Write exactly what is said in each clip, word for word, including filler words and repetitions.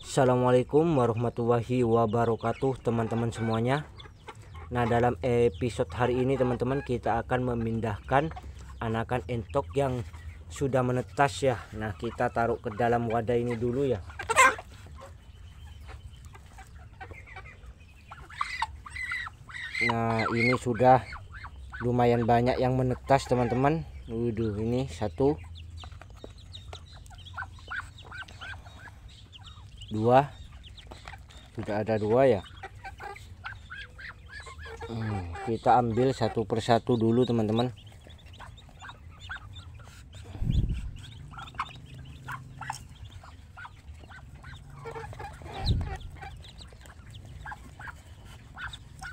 Assalamualaikum warahmatullahi wabarakatuh teman-teman semuanya. Nah, dalam episode hari ini teman-teman kita akan memindahkan anakan entok yang sudah menetas ya. Nah, kita taruh ke dalam wadah ini dulu ya. Nah, ini sudah lumayan banyak yang menetas teman-teman. Waduh, ini satu, dua, sudah ada dua ya. hmm, Kita ambil satu persatu dulu teman-teman.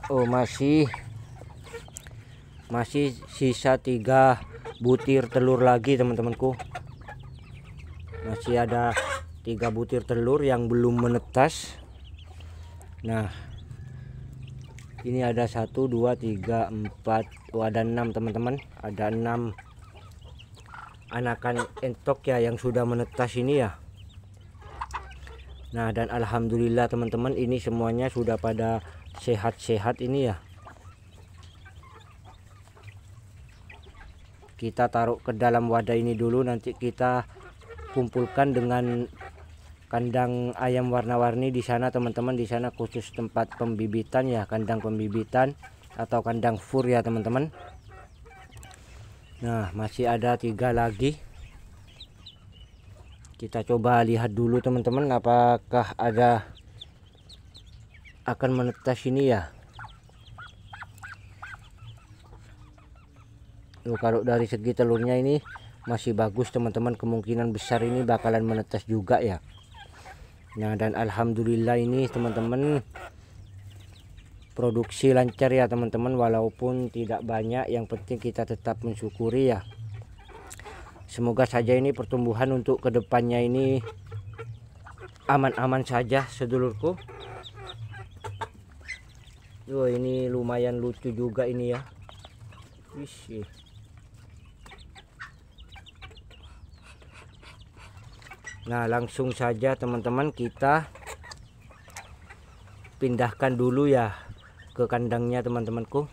Oh, masih masih sisa tiga butir telur lagi teman-temanku. Masih ada tiga butir telur yang belum menetas. Nah, ini ada satu, dua, tiga, empat, oh, ada enam teman-teman. Ada enam anakan entok ya yang sudah menetas ini ya. Nah, dan alhamdulillah teman-teman, ini semuanya sudah pada sehat-sehat ini ya. Kita taruh ke dalam wadah ini dulu, nanti kita kumpulkan dengan kandang ayam warna-warni di sana teman-teman. Di sana khusus tempat pembibitan ya, kandang pembibitan atau kandang fur ya teman-teman. Nah, masih ada tiga lagi. Kita coba lihat dulu teman-teman apakah ada akan menetas ini ya. Loh, kalau dari segi telurnya ini masih bagus teman-teman, kemungkinan besar ini bakalan menetas juga ya. Nah, dan alhamdulillah ini teman-teman produksi lancar ya teman-teman, walaupun tidak banyak, yang penting kita tetap mensyukuri ya. Semoga saja ini pertumbuhan untuk kedepannya ini aman-aman saja sedulurku. Loh, ini lumayan lucu juga ini ya. Wih, nah langsung saja teman-teman kita pindahkan dulu ya ke kandangnya teman-temanku.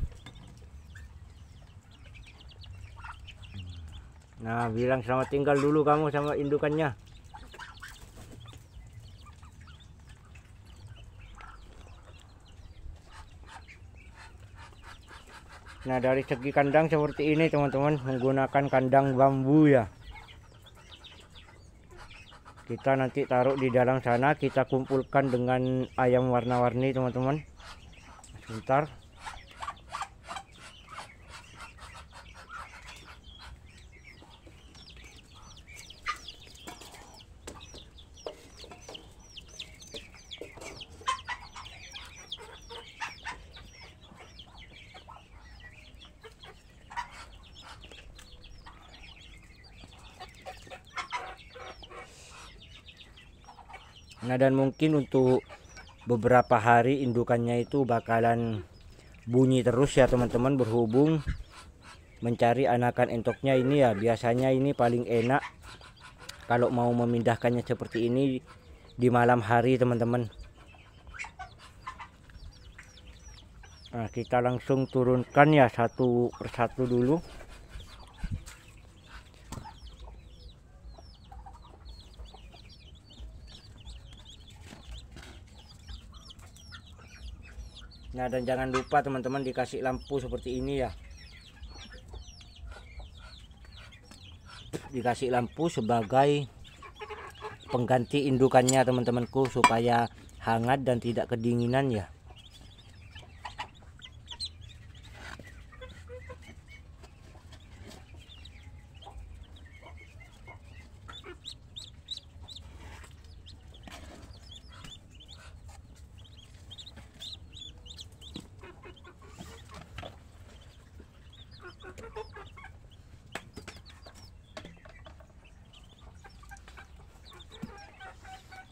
Nah, bilang selamat tinggal dulu kamu sama indukannya. Nah, dari segi kandang seperti ini teman-teman, menggunakan kandang bambu ya. Kita nanti taruh di dalam sana, kita kumpulkan dengan ayam warna-warni teman-teman. Sebentar. Nah, dan mungkin untuk beberapa hari indukannya itu bakalan bunyi terus ya teman-teman, berhubung mencari anakan entoknya ini ya. Biasanya ini paling enak kalau mau memindahkannya seperti ini di malam hari teman-teman. Nah, kita langsung turunkan ya satu persatu dulu. Nah, dan jangan lupa teman-teman dikasih lampu seperti ini ya. Dikasih lampu sebagai pengganti indukannya teman-temanku, supaya hangat dan tidak kedinginan ya.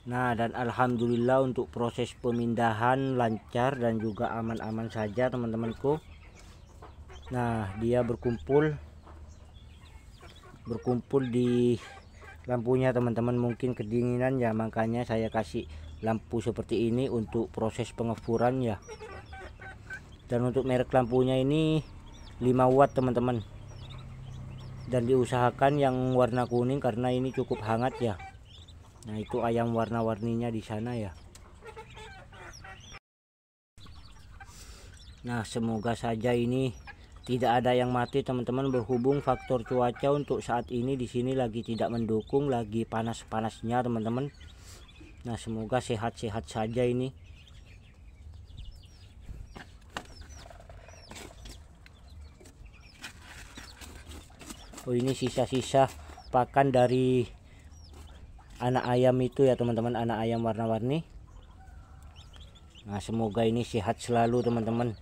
Nah, dan alhamdulillah untuk proses pemindahan lancar dan juga aman-aman saja teman-temanku. Nah, dia berkumpul berkumpul di lampunya teman-teman, mungkin kedinginan ya, makanya saya kasih lampu seperti ini untuk proses pengefuran ya. Dan untuk merek lampunya ini lima watt teman-teman, dan diusahakan yang warna kuning karena ini cukup hangat ya. Nah itu ayam warna-warninya di sana ya. Nah semoga saja ini tidak ada yang mati teman-teman, berhubung faktor cuaca untuk saat ini di sini lagi tidak mendukung, lagi panas-panasnya teman-teman. Nah semoga sehat-sehat saja ini. Oh ini sisa-sisa pakan dari anak ayam itu ya teman-teman, anak ayam warna-warni. Nah semoga ini sehat selalu teman-teman,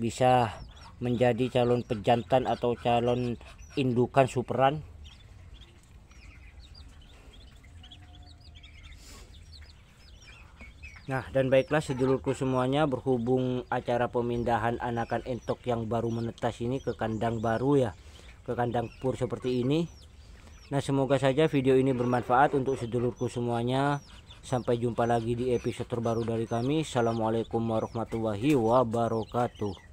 bisa menjadi calon pejantan atau calon indukan superan. Nah dan baiklah sedulurku semuanya, berhubung acara pemindahan anakan entok yang baru menetas ini ke kandang baru ya, ke kandang pur seperti ini. Nah semoga saja video ini bermanfaat untuk sedulurku semuanya. Sampai jumpa lagi di episode terbaru dari kami. Assalamualaikum warahmatullahi wabarakatuh.